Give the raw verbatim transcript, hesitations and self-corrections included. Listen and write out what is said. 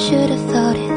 should have thought it.